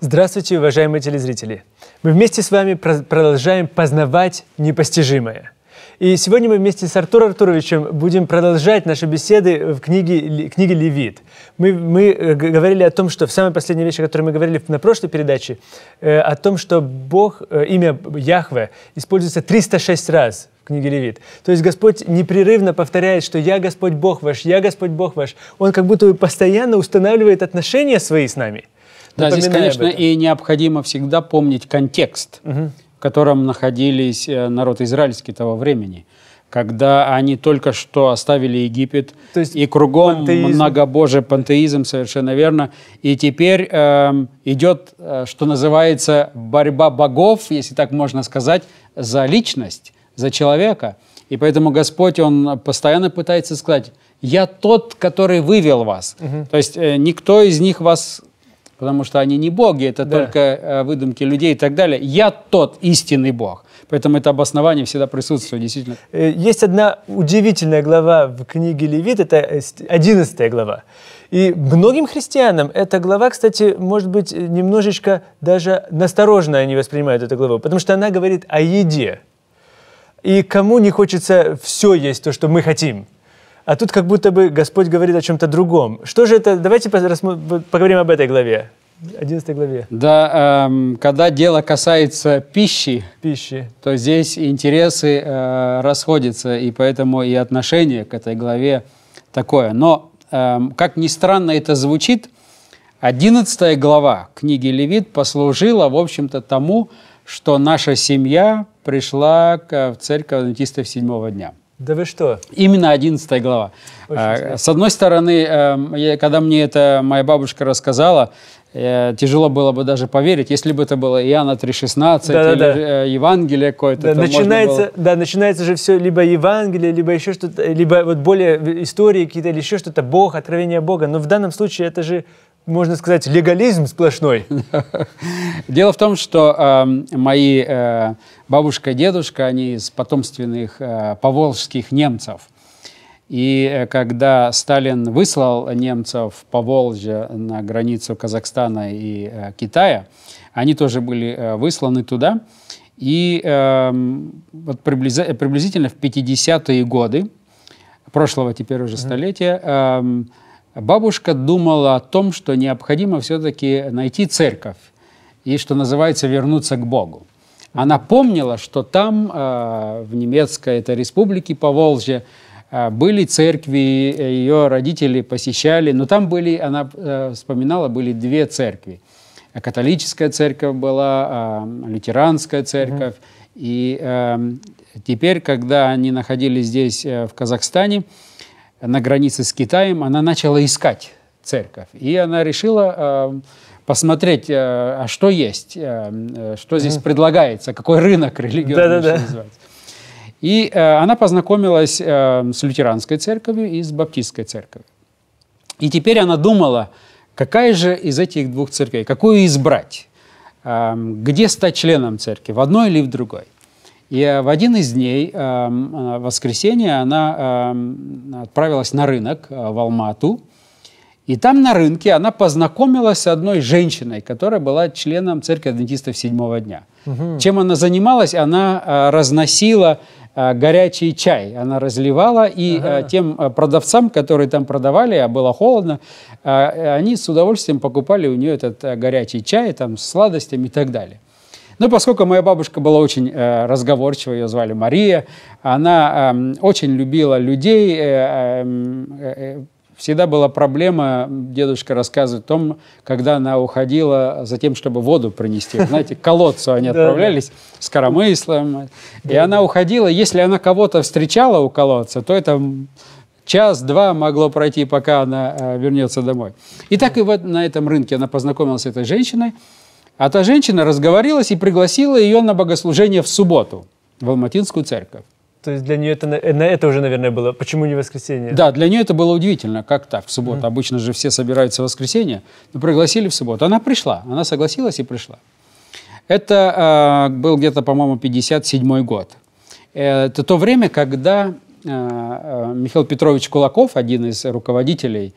Здравствуйте, уважаемые телезрители! Мы вместе с вами продолжаем познавать непостижимое. И сегодня мы вместе с Артуром Артуровичем будем продолжать наши беседы в книге «Левит». Мы говорили о том, что в самой последней вещи, о которой мы говорили на прошлой передаче, о том, что Бог, имя Яхве используется 306 раз в книге «Левит». То есть Господь непрерывно повторяет, что «Я Господь Бог ваш, я Господь Бог ваш». Он как будто бы постоянно устанавливает отношения свои с нами. Да, здесь, конечно, и необходимо всегда помнить контекст, в котором находились народ израильский того времени, когда они только что оставили Египет, то есть и кругом пантеизм. Многобожие, пантеизм, совершенно верно. И теперь идет, что называется, борьба богов, если так можно сказать, за личность, за человека. И поэтому Господь, Он постоянно пытается сказать, «Я тот, который вывел вас». То есть никто из них вас... Потому что они не боги, это только выдумки людей и так далее. Я тот истинный Бог. Поэтому это обоснование всегда присутствует, действительно. Есть одна удивительная глава в книге Левит, это 11 глава. И многим христианам эта глава, кстати, может быть, немножечко даже настороженно они воспринимают эту главу, потому что она говорит о еде. И кому не хочется все есть то, что мы хотим? А тут как будто бы Господь говорит о чем-то другом. Что же это? Давайте поговорим об этой главе, 11 главе. Да, когда дело касается пищи, то здесь интересы расходятся, и поэтому и отношение к этой главе такое. Но, как ни странно это звучит, 11 глава книги Левит послужила, в общем-то, тому, что наша семья пришла в Церковь адвентистов седьмого дня. Да вы что? Именно 11 глава. С одной стороны, когда мне это моя бабушка рассказала, тяжело было бы даже поверить, если бы это было Иоанна 3,16 или Евангелие какое-то. Да, начинается же все либо Евангелие, либо еще что-то, либо вот более истории какие-то, или еще что-то, Бог, откровение Бога. Но в данном случае это же, можно сказать, легализм сплошной. Дело в том, что мои бабушка и дедушка, они из потомственных поволжских немцев. И когда Сталин выслал немцев в Поволжье на границу Казахстана и Китая, они тоже были высланы туда. И вот приблизительно в 50-е годы, прошлого теперь уже столетия, бабушка думала о том, что необходимо все-таки найти церковь и, что называется, вернуться к Богу. Она помнила, что там, в немецкой этой республике Поволжье, были церкви, ее родители посещали, но там были, она вспоминала, были две церкви. Католическая церковь была, лютеранская церковь. И теперь, когда они находились здесь, в Казахстане, на границе с Китаем, она начала искать церковь. И она решила посмотреть, а что есть, что здесь предлагается, какой рынок религиозный называется. И она познакомилась с лютеранской церковью и с баптистской церковью. И теперь она думала, какая же из этих двух церквей, какую избрать, где стать членом церкви, в одной или в другой. И в один из дней, в воскресенье, она отправилась на рынок в Алмату. И там на рынке она познакомилась с одной женщиной, которая была членом Церкви адвентистов седьмого дня. Чем она занималась? Она разносила горячий чай. Она разливала, и тем продавцам, которые там продавали, а было холодно, они с удовольствием покупали у нее этот горячий чай там, с сладостями и так далее. Но поскольку моя бабушка была очень разговорчива, ее звали Мария, она очень любила людей. Всегда была проблема, дедушка рассказывает о том, когда она уходила за тем, чтобы воду принести. Знаете, к колодцу они отправлялись с коромыслом. И она уходила, если она кого-то встречала у колодца, то это... Час-два могло пройти, пока она вернется домой. И так и вот на этом рынке она познакомилась с этой женщиной. А та женщина разговорилась и пригласила ее на богослужение в субботу в Алматинскую церковь. То есть для нее это, на это уже, наверное, было. Почему не воскресенье? Да, для нее это было удивительно. Как так, в субботу? Обычно же все собираются в воскресенье. Но пригласили в субботу. Она пришла. Она согласилась и пришла. Это был где-то, по-моему, 57-й год. Это то время, когда Михаил Петрович Кулаков, один из руководителей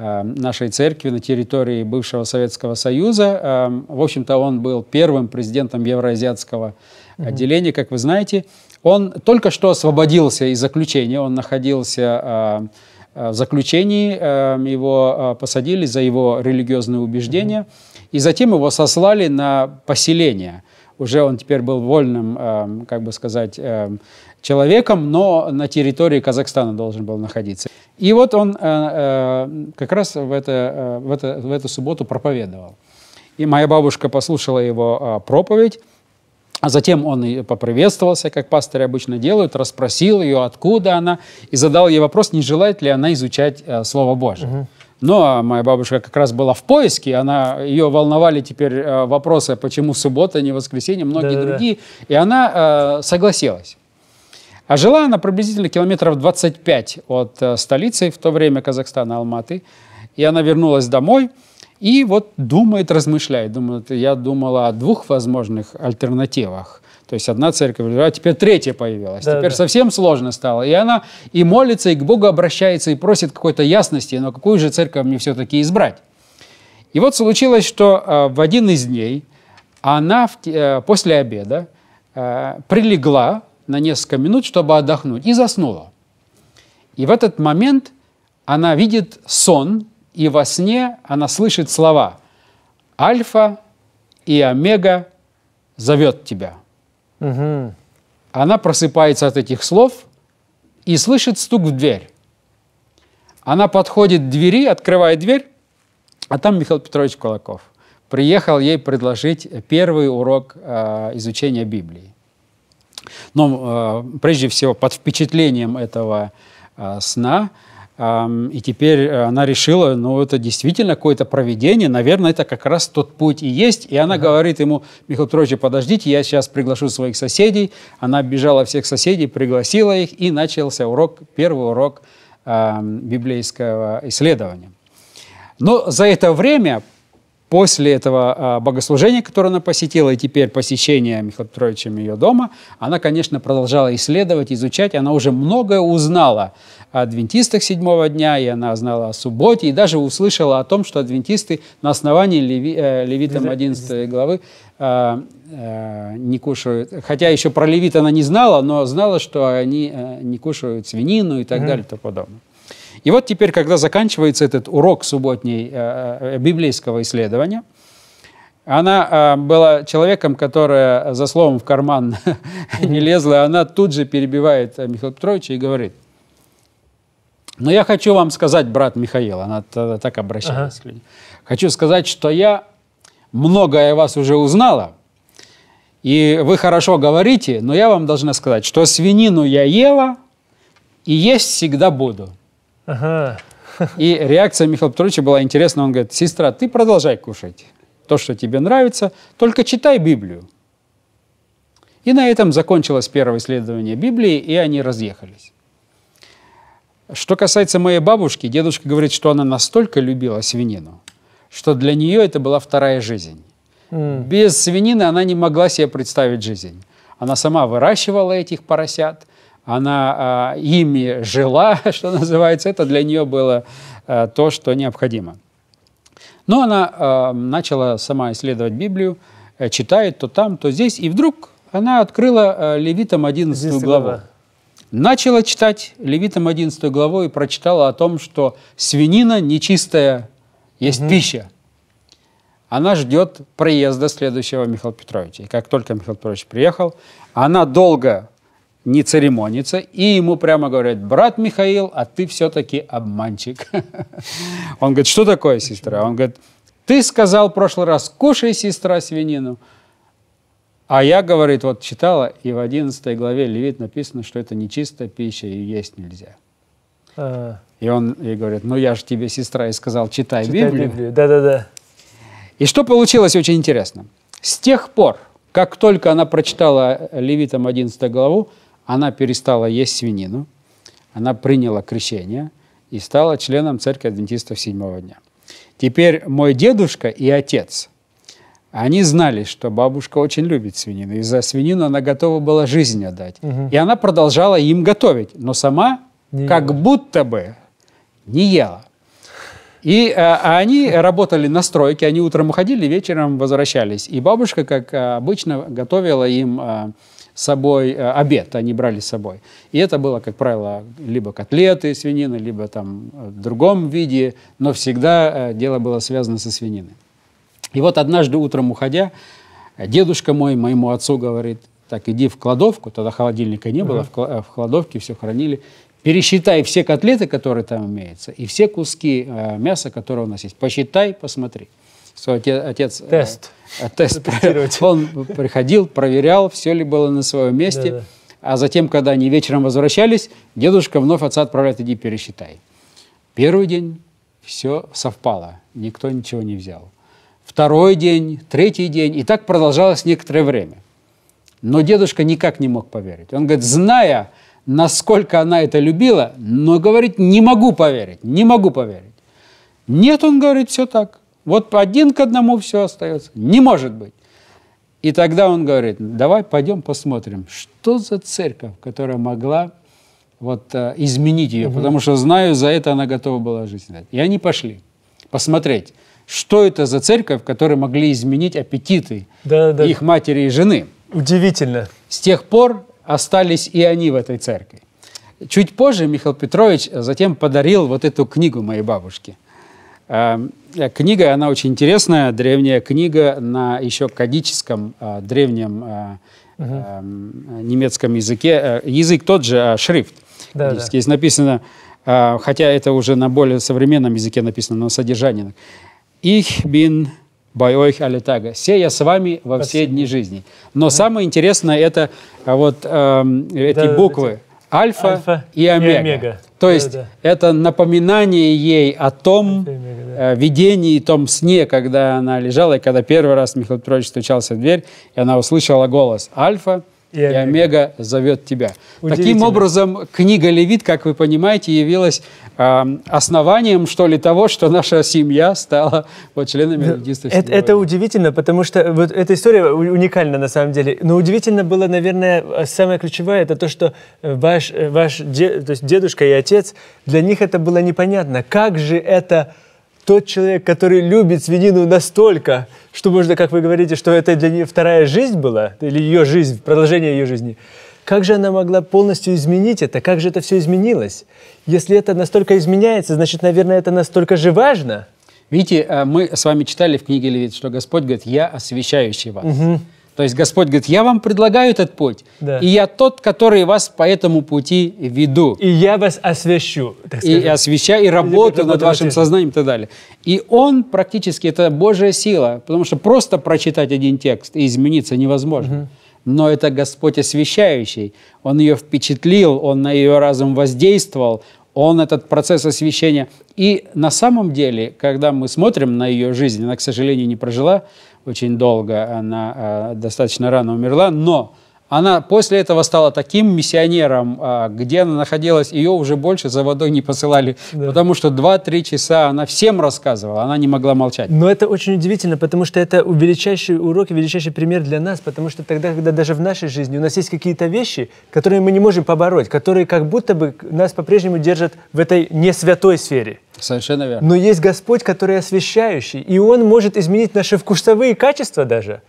нашей церкви на территории бывшего Советского Союза. В общем-то, он был первым президентом Евроазиатского отделения, как вы знаете. Он только что освободился из заключения, он находился в заключении, его посадили за его религиозные убеждения, и затем его сослали на поселение. Уже он теперь был вольным, как бы сказать, человеком, но на территории Казахстана должен был находиться. И вот он как раз в эту субботу проповедовал. И моя бабушка послушала его проповедь, а затем он и поприветствовался, как пасторы обычно делают, расспросил ее, откуда она, и задал ей вопрос, не желает ли она изучать Слово Божие. Но моя бабушка как раз была в поиске, ее волновали теперь вопросы, почему суббота, не воскресенье, многие другие, и она согласилась. А жила она приблизительно километров 25 от столицы, в то время Казахстана, Алматы, и она вернулась домой и вот думает, размышляет, я думала о двух возможных альтернативах. То есть одна церковь, а теперь третья появилась. Теперь совсем сложно стало. И она и молится, и к Богу обращается, и просит какой-то ясности, но какую же церковь мне все-таки избрать? И вот случилось, что в один из дней она после обеда прилегла на несколько минут, чтобы отдохнуть, и заснула. И в этот момент она видит сон, и во сне она слышит слова «Альфа и Омега зовет тебя». Она просыпается от этих слов и слышит стук в дверь. Она подходит к двери, открывает дверь, а там Михаил Петрович Кулаков. Приехал ей предложить первый урок изучения Библии. Но прежде всего под впечатлением этого сна. И теперь она решила, это действительно какое-то провидение, наверное, это как раз тот путь и есть. И она говорит ему: Михаил Петрович, подождите, я сейчас приглашу своих соседей. Она оббежала всех соседей, пригласила их, и начался первый урок библейского исследования. Но за это время, после этого богослужения, которое она посетила, и теперь посещение Михаила Петровича ее дома, она, конечно, продолжала исследовать, изучать, она уже многое узнала о адвентистах седьмого дня, и она знала о субботе, и даже услышала о том, что адвентисты на основании Левитам 11 главы не кушают. Хотя еще про Левит она не знала, но знала, что они не кушают свинину и так далее и тому подобное. И вот теперь, когда заканчивается этот урок субботней библейского исследования, она была человеком, который за словом в карман не лезла, она тут же перебивает Михаила Петровича и говорит: но я хочу вам сказать, брат Михаил, она так обращалась к людям, хочу сказать, что я многое о вас уже узнала, и вы хорошо говорите, но я вам должна сказать, что свинину я ела и есть всегда буду. И реакция Михаила Петровича была интересна, он говорит: сестра, ты продолжай кушать то, что тебе нравится, только читай Библию. И на этом закончилось первое исследование Библии, и они разъехались. Что касается моей бабушки, дедушка говорит, что она настолько любила свинину, что для нее это была вторая жизнь. Без свинины она не могла себе представить жизнь. Она сама выращивала этих поросят, она ими жила, что называется, это для нее было то, что необходимо. Но она начала сама исследовать Библию, читает то там, то здесь, и вдруг она открыла Левитам 11 главу. Начала читать Левитам 11 главу и прочитала о том, что свинина нечистая есть пища. Она ждет приезда следующего Михаила Петровича. И как только Михаил Петрович приехал, она долго не церемонится, и ему прямо говорят: брат Михаил, а ты все-таки обманщик. Он говорит: что такое, сестра? Он говорит: ты сказал в прошлый раз, кушай, сестра, свинину. А я, говорит, вот читала, и в 11 главе Левит написано, что это нечистая пища, и есть нельзя. И он ей говорит: ну я же тебе, сестра, и сказал, читай Библию. И что получилось очень интересно. С тех пор, как только она прочитала Левитам 11 главу, она перестала есть свинину, она приняла крещение и стала членом Церкви адвентистов седьмого дня. Теперь мой дедушка и отец, они знали, что бабушка очень любит свинину, и за свинину она готова была жизнь отдать. И она продолжала им готовить, но сама не как будто бы не ела. И они работали на стройке, они утром уходили, вечером возвращались. И бабушка, как обычно, готовила им с собой обед, они брали с собой. И это было, как правило, либо котлеты свинины, либо там в другом виде, но всегда дело было связано со свининой. И вот однажды утром уходя, дедушка мой моему отцу говорит: так, иди в кладовку, тогда холодильника не было, в кладовке все хранили, пересчитай все котлеты, которые там имеются, и все куски мяса, которые у нас есть, посчитай, посмотри. Что отец тест он приходил, проверял, все ли было на своем месте. Да-да. А затем, когда они вечером возвращались, дедушка вновь отца отправляет: иди пересчитай. Первый день все совпало, никто ничего не взял. Второй день, третий день, и так продолжалось некоторое время. Но дедушка никак не мог поверить. Он говорит, зная, насколько она это любила, но, говорит, не могу поверить, не могу поверить. Нет, он говорит, все так. Вот один к одному все остается. Не может быть. И тогда он говорит, давай пойдем посмотрим, что за церковь, которая могла вот, изменить ее, потому что, знаю, за это она готова была жизнь дать. И они пошли посмотреть, что это за церковь, которые могли изменить аппетиты их матери и жены. Удивительно. С тех пор остались и они в этой церкви. Чуть позже Михаил Петрович затем подарил вот эту книгу моей бабушке. Книга, она очень интересная, древняя книга на еще кадическом, древнем немецком языке. Язык тот же, а шрифт. Да, да. Здесь написано, хотя это уже на более современном языке написано, но содержание. «Ich bin bei euch alle Tage». «Се я с вами во все дни жизни». Но самое интересное, это вот эти буквы. Альфа и омега. То есть это напоминание ей о том видении, том сне, когда она лежала, и когда первый раз Михаил Петрович стучался в дверь, и она услышала голос «Альфа и омега зовет тебя». Таким образом, книга «Левит», как вы понимаете, явилась основанием, что ли, того, что наша семья стала вот членами адвентистов седьмого дня. Это удивительно, потому что вот эта история уникальна на самом деле. Но удивительно было, наверное, самое ключевое, это то, что ваш дедушка и отец, для них это было непонятно. Как же это тот человек, который любит свинину настолько, что можно, как вы говорите, что это для нее вторая жизнь была, или ее жизнь, продолжение ее жизни, как же она могла полностью изменить это? Как же это все изменилось? Если это настолько изменяется, значит, наверное, это настолько же важно. Видите, мы с вами читали в книге Левит, что Господь говорит, я освящающий вас. То есть Господь говорит, я вам предлагаю этот путь, и я тот, который вас по этому пути веду. И я вас освящу. И освящаю, и работаю над вашим сознанием и так далее. И он практически, это Божья сила, потому что просто прочитать один текст и измениться невозможно. Но это Господь освящающий. Он ее впечатлил, он на ее разум воздействовал, он этот процесс освящения. И на самом деле, когда мы смотрим на ее жизнь, она, к сожалению, не прожила очень долго, она достаточно рано умерла, но она после этого стала таким миссионером, где она находилась, ее уже больше за водой не посылали, потому что 2-3 часа она всем рассказывала, она не могла молчать. Но это очень удивительно, потому что это величайший урок и величайший пример для нас, потому что тогда, когда даже в нашей жизни у нас есть какие-то вещи, которые мы не можем побороть, которые как будто бы нас по-прежнему держат в этой несвятой сфере. Совершенно верно. Но есть Господь, который освящающий, и Он может изменить наши вкусовые качества даже.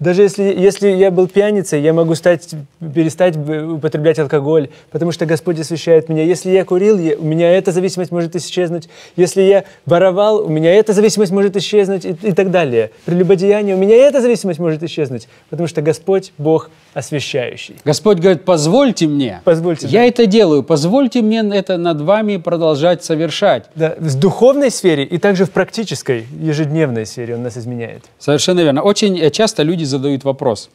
Даже если я был пьяницей, я могу перестать употреблять алкоголь, потому что Господь освящает меня. Если я курил, у меня эта зависимость может исчезнуть. Если я воровал, у меня эта зависимость может исчезнуть и так далее. Прелюбодеяние, у меня эта зависимость может исчезнуть, потому что Господь – Бог освящающий. Господь говорит, позвольте мне, я это делаю, позвольте мне это над вами продолжать совершать. Да, в духовной сфере и также в практической, ежедневной сфере Он нас изменяет. Совершенно верно. Очень часто люди задают вопрос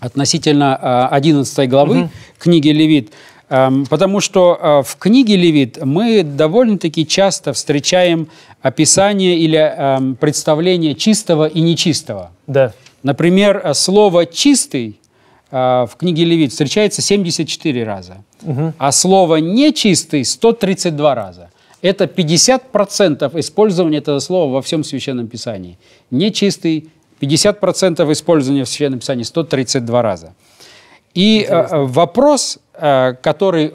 относительно 11 главы книги «Левит», потому что в книге «Левит» мы довольно-таки часто встречаем описание или представление чистого и нечистого. Да. Например, слово «чистый» в книге «Левит» встречается 74 раза, а слово «нечистый» 132 раза. Это 50% использования этого слова во всем Священном Писании. «Нечистый» 50% использования в Священном Писании 132 раза. И вопрос, который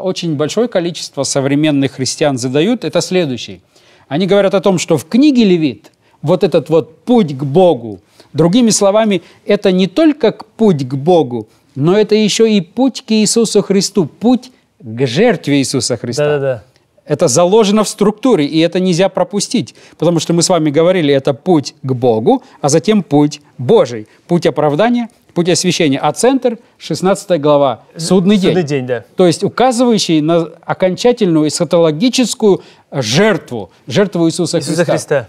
очень большое количество современных христиан задают, это следующий. Они говорят о том, что в книге Левит вот этот вот путь к Богу, другими словами, это не только путь к Богу, но это еще и путь к Иисусу Христу, путь к жертве Иисуса Христа. Да-да-да. Это заложено в структуре, и это нельзя пропустить, потому что мы с вами говорили, это путь к Богу, а затем путь Божий, путь оправдания, путь освящения, а центр 16 глава, судный день, да. То есть указывающий на окончательную эсхатологическую жертву, жертву Иисуса Христа.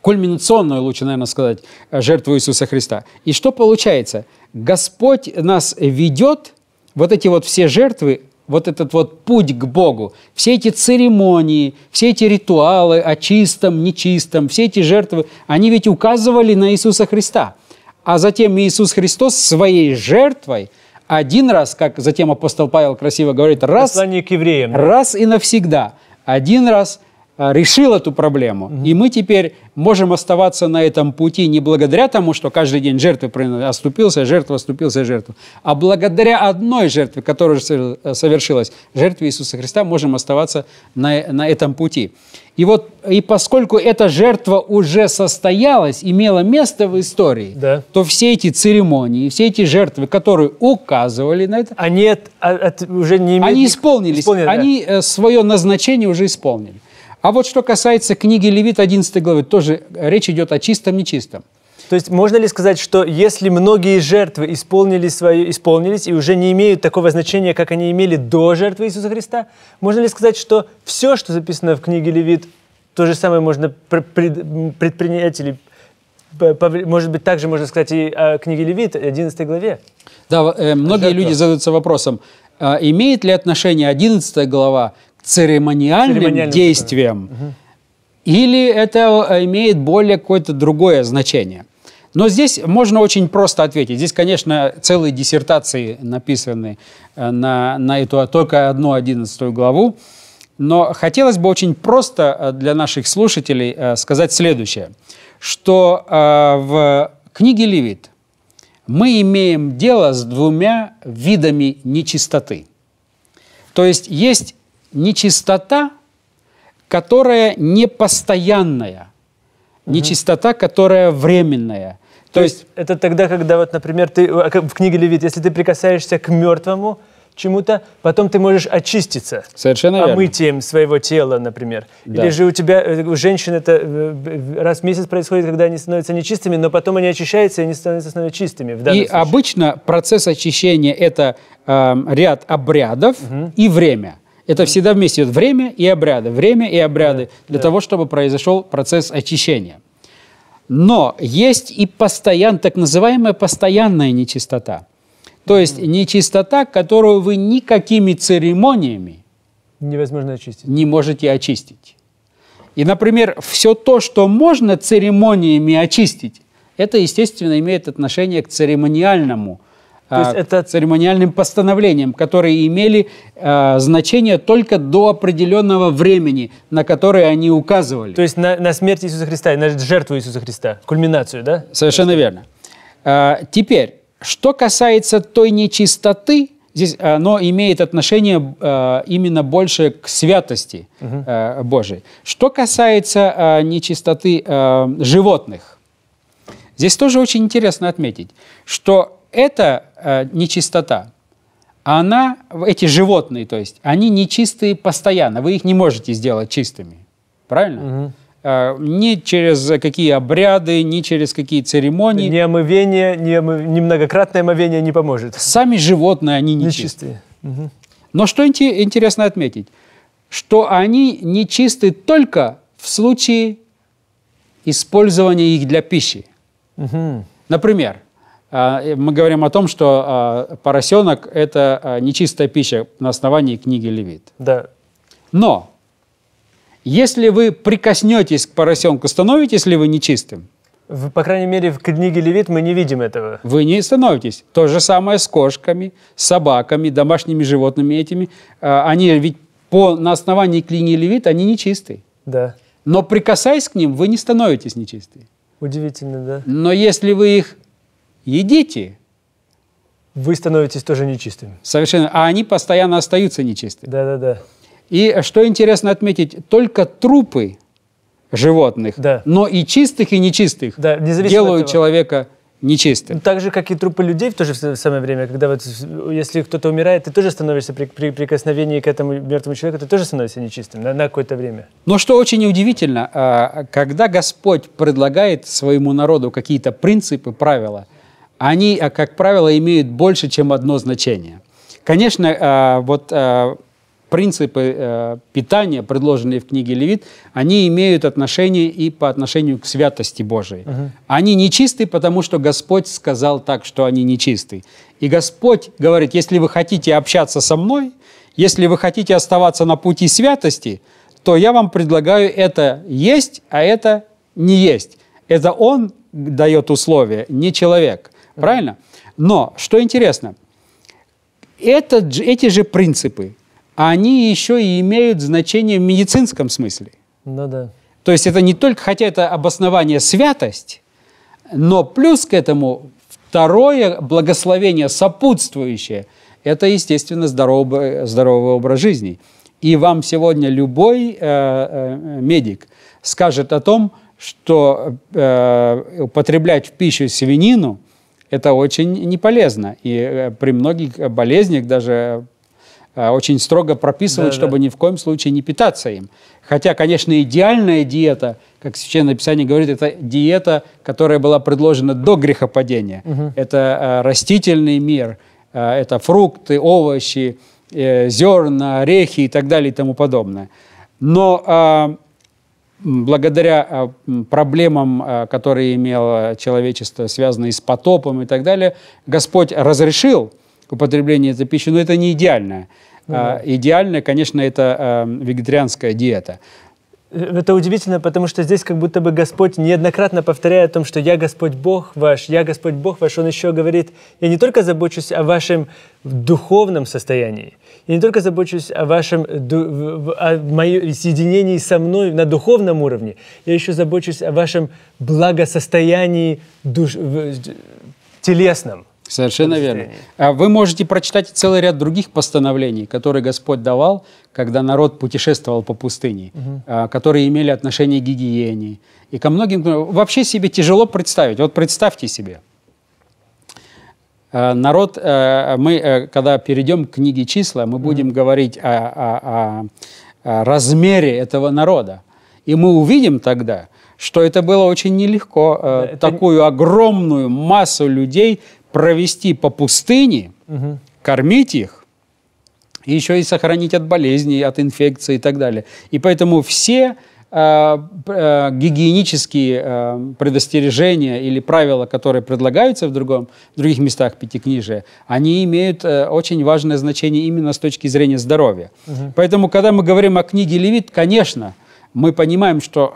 Кульминационную, лучше, наверное, сказать, жертву Иисуса Христа. И что получается? Господь нас ведет, вот эти вот все жертвы, вот этот вот путь к Богу, все эти церемонии, все эти ритуалы о чистом, нечистом, все эти жертвы, они ведь указывали на Иисуса Христа. А затем Иисус Христос своей жертвой один раз, как затем апостол Павел красиво говорит, раз и навсегда, один раз решил эту проблему. И мы теперь можем оставаться на этом пути не благодаря тому, что каждый день жертвы оступился, жертва, а благодаря одной жертве, которая совершилась, жертве Иисуса Христа, можем оставаться на этом пути. И вот, и поскольку эта жертва уже состоялась, имела место в истории, да, то все эти церемонии, все эти жертвы, которые указывали на это, они свое назначение уже исполнили. А вот что касается книги Левит 11 главы, тоже речь идет о чистом-нечистом. То есть можно ли сказать, что если многие жертвы исполнились и уже не имеют такого значения, как они имели до жертвы Иисуса Христа, можно ли сказать, что все, что записано в книге Левит, то же самое можно предпринять или, может быть, также можно сказать и о книге Левит 11 главе? Да, многие люди задаются вопросом, имеет ли отношение 11 глава церемониальным действием, или это имеет более какое-то другое значение. Но здесь можно очень просто ответить. Здесь, конечно, целые диссертации написаны на эту только одну 11 главу, но хотелось бы очень просто для наших слушателей сказать следующее, что в книге Левит мы имеем дело с двумя видами нечистоты. То есть нечистота, которая не постоянная, нечистота, которая временная. То есть это тогда, когда, вот, например, ты в книге Левит, если ты прикасаешься к мертвому чему-то, потом ты можешь очиститься. Совершенно омытием своего тела, например. Да. Или же у тебя, у женщин это раз в месяц происходит, когда они становятся нечистыми, но потом они очищаются, и они становятся чистыми. И обычно процесс очищения – это ряд обрядов и время. Это всегда вместе идет время и обряды, для того, чтобы произошел процесс очищения. Но есть и так называемая постоянная нечистота. То есть нечистота, которую вы никакими церемониями невозможно очистить. Не можете очистить. И, например, все то, что можно церемониями очистить, это, естественно, имеет отношение к церемониальному. То есть это церемониальным постановлениям, которые имели значение только до определенного времени, на которое они указывали. То есть на смерть Иисуса Христа, на жертву Иисуса Христа, кульминацию, да? Совершенно верно. Теперь, что касается той нечистоты, здесь оно имеет отношение именно больше к святости Божией. Что касается нечистоты животных, здесь тоже очень интересно отметить, что эта нечистота, эти животные, то есть, они нечистые постоянно, вы их не можете сделать чистыми, правильно? Ни через какие обряды, ни через какие церемонии. Ни омывение, ни многократное омывение не поможет. Сами животные, они нечистые. Но что интересно отметить, что они нечисты только в случае использования их для пищи. Например, мы говорим о том, что поросенок – это нечистая пища на основании книги Левит. Да. Но если вы прикоснетесь к поросенку, становитесь ли вы нечистым? По крайней мере, в книге Левит мы не видим этого. Вы не становитесь. То же самое с кошками, собаками, домашними животными этими. Они ведь на основании книги Левит они нечистые. Да. Но прикасаясь к ним, вы не становитесь нечистыми. Удивительно, да. Но если вы их едите, вы становитесь тоже нечистыми. Совершенно. А они постоянно остаются нечистыми. Да, да, да. И что интересно отметить, только трупы животных, да, но и чистых, и нечистых, да, делают человека нечистым. Так же, как и трупы людей в то же самое время, когда вот, если кто-то умирает, ты тоже становишься при прикосновении к этому мертвому человеку, ты тоже становишься нечистым на какое-то время. Но что очень удивительно, когда Господь предлагает своему народу какие-то принципы, правила, они, как правило, имеют больше, чем одно значение. Конечно, вот принципы питания, предложенные в книге Левит, они имеют отношение и по отношению к святости Божией. Они нечисты, потому что Господь сказал так, что они нечисты. И Господь говорит, если вы хотите общаться со мной, если вы хотите оставаться на пути святости, то я вам предлагаю это есть, а это не есть. Это Он дает условия, не человек. Правильно? Но, что интересно, эти же принципы, они еще и имеют значение в медицинском смысле. Ну, да. То есть это не только, хотя это обоснование святость, но плюс к этому второе благословение сопутствующее – это, естественно, здоровый образ жизни. И вам сегодня любой медик скажет о том, что употреблять в пищу свинину – это очень неполезно. И при многих болезнях даже очень строго прописывают, да, чтобы ни в коем случае не питаться им. Хотя, конечно, идеальная диета, как Священное Писание говорит, это диета, которая была предложена до грехопадения. Это растительный мир, это фрукты, овощи, зерна, орехи и так далее и тому подобное. Но благодаря проблемам, которые имело человечество, связанные с потопом и так далее, Господь разрешил употребление этой пищи, но это не идеальное. Идеальное, конечно, это вегетарианская диета. Это удивительно, потому что здесь как будто бы Господь неоднократно повторяет о том, что «Я Господь Бог ваш, я Господь Бог ваш». Он еще говорит, я не только забочусь о вашем духовном состоянии, я не только забочусь о вашем моем соединении со мной на духовном уровне, я еще забочусь о вашем благосостоянии телесном. Совершенно верно. Вы можете прочитать целый ряд других постановлений, которые Господь давал, когда народ путешествовал по пустыне, которые имели отношение к гигиене. И ко многим... Вообще себе тяжело представить. Вот представьте себе. Народ... Мы, когда перейдем к книге «Числа», мы будем говорить о размере этого народа. И мы увидим тогда, что это было очень нелегко. Такую огромную массу людей провести по пустыне, кормить их, еще и сохранить от болезней, от инфекций и так далее. И поэтому все гигиенические предостережения или правила, которые предлагаются в других местах Пятикнижия, они имеют очень важное значение именно с точки зрения здоровья. Поэтому, когда мы говорим о книге Левит, конечно, мы понимаем, что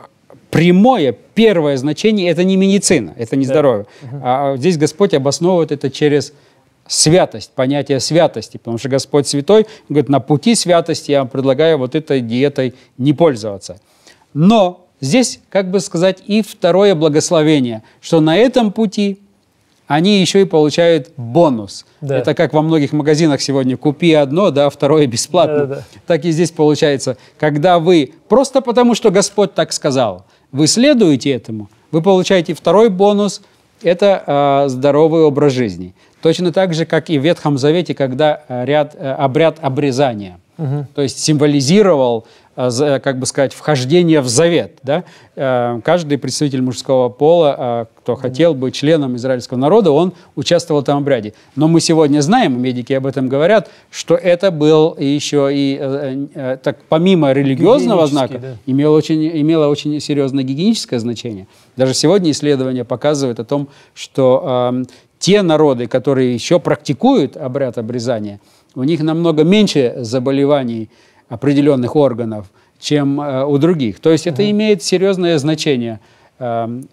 прямое, первое значение – это не медицина, это не здоровье. А здесь Господь обосновывает это через святость, понятие святости, потому что Господь святой, говорит, на пути святости я вам предлагаю вот этой диетой не пользоваться. Но здесь, как бы сказать, и второе благословение, что на этом пути они еще и получают бонус. Да. Это как во многих магазинах сегодня. Купи одно, да, второе бесплатно. Да, да, да. Так и здесь получается. Когда вы, просто потому что Господь так сказал, вы следуете этому, вы получаете второй бонус. Это здоровый образ жизни. Точно так же, как и в Ветхом Завете, когда обряд обрезания. То есть символизировал, как бы сказать, вхождение в завет. Да? Каждый представитель мужского пола, кто хотел быть членом израильского народа, он участвовал в этом обряде. Но мы сегодня знаем, медики об этом говорят, что это был еще и, так, помимо религиозного знака, да, имело очень серьезное гигиеническое значение. Даже сегодня исследования показывают о том, что те народы, которые еще практикуют обряд обрезания, у них намного меньше заболеваний определенных органов, чем у других. То есть это имеет серьезное значение.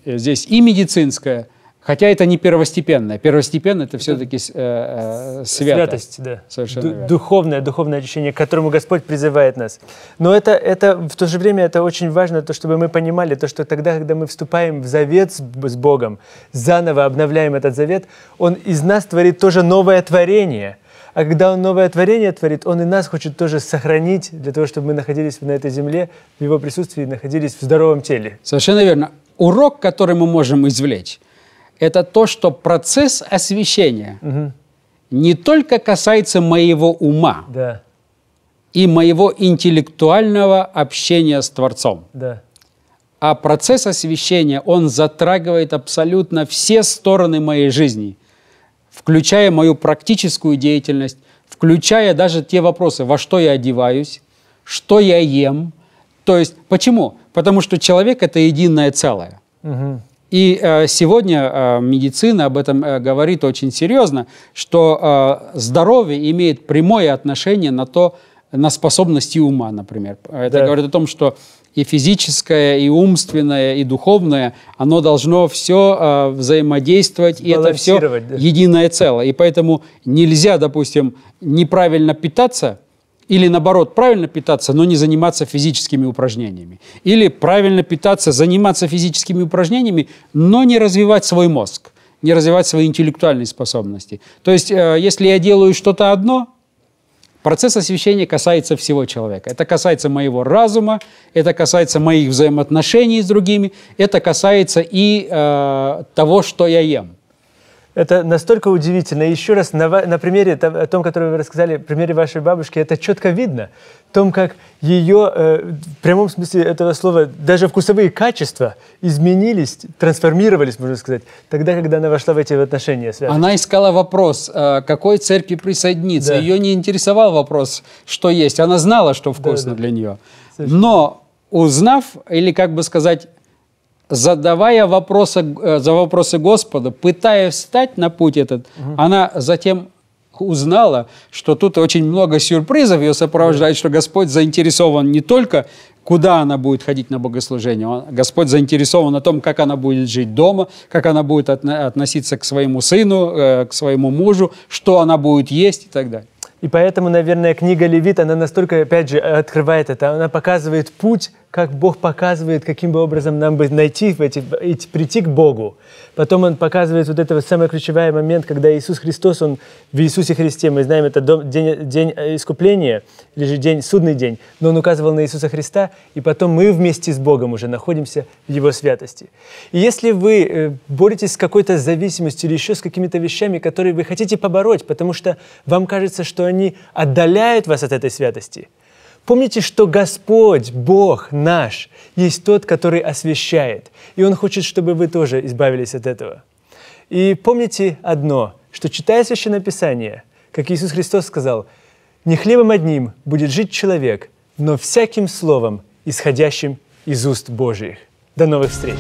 Здесь и медицинское, хотя это не первостепенное. Первостепенное – это все-таки святость. Да. Совершенно духовное очищение, к которому Господь призывает нас. Но это в то же время это очень важно, то, чтобы мы понимали, то, что тогда, когда мы вступаем в завет с Богом, заново обновляем этот завет, Он из нас творит тоже новое творение. А когда Он новое творение творит, Он и нас хочет тоже сохранить, для того, чтобы мы находились на этой земле, в Его присутствии, находились в здоровом теле. Совершенно верно. Урок, который мы можем извлечь, это то, что процесс освящения не только касается моего ума и моего интеллектуального общения с Творцом, а процесс освящения, он затрагивает абсолютно все стороны моей жизни, включая мою практическую деятельность, включая даже те вопросы, во что я одеваюсь, что я ем. То есть, почему? Потому что человек – это единое целое. И сегодня медицина об этом говорит очень серьезно, что здоровье имеет прямое отношение на способности ума, например. Это говорит о том, что и физическое, и умственное, и духовное, оно должно все взаимодействовать, и это все единое целое. И поэтому нельзя, допустим, неправильно питаться, или наоборот, правильно питаться, но не заниматься физическими упражнениями. Или правильно питаться, заниматься физическими упражнениями, но не развивать свой мозг, не развивать свои интеллектуальные способности. То есть, если я делаю что-то одно, процесс освящения касается всего человека. Это касается моего разума, это касается моих взаимоотношений с другими, это касается и того, что я ем. Это настолько удивительно. Еще раз, на примере, о том, который вы рассказали, примере вашей бабушки, это четко видно. В том, как ее, в прямом смысле этого слова, даже вкусовые качества изменились, трансформировались, можно сказать, тогда, когда она вошла в эти отношения. Она искала вопрос, к какой церкви присоединиться. Ее не интересовал вопрос, что есть. Она знала, что вкусно для нее. Но узнав, или, как бы сказать, задавая вопросы Господа, пытаясь встать на путь этот, она затем узнала, что тут очень много сюрпризов ее сопровождает, что Господь заинтересован не только, куда она будет ходить на богослужение, Господь заинтересован о том, как она будет жить дома, как она будет относиться к своему сыну, к своему мужу, что она будет есть и так далее. И поэтому, наверное, книга «Левит», она настолько, опять же, открывает это, она показывает путь, как Бог показывает, каким бы образом нам бы найти, прийти к Богу. Потом Он показывает вот этот самый ключевой момент, когда Иисус Христос, Он в Иисусе Христе, мы знаем, это день искупления, или же судный день, но Он указывал на Иисуса Христа, и потом мы вместе с Богом уже находимся в Его святости. И если вы боретесь с какой-то зависимостью или еще с какими-то вещами, которые вы хотите побороть, потому что вам кажется, что они отдаляют вас от этой святости, помните, что Господь, Бог наш, есть Тот, Который освящает. И Он хочет, чтобы вы тоже избавились от этого. И помните одно, что, читая Священное Писание, как Иисус Христос сказал, «Не хлебом одним будет жить человек, но всяким словом, исходящим из уст Божьих». До новых встреч!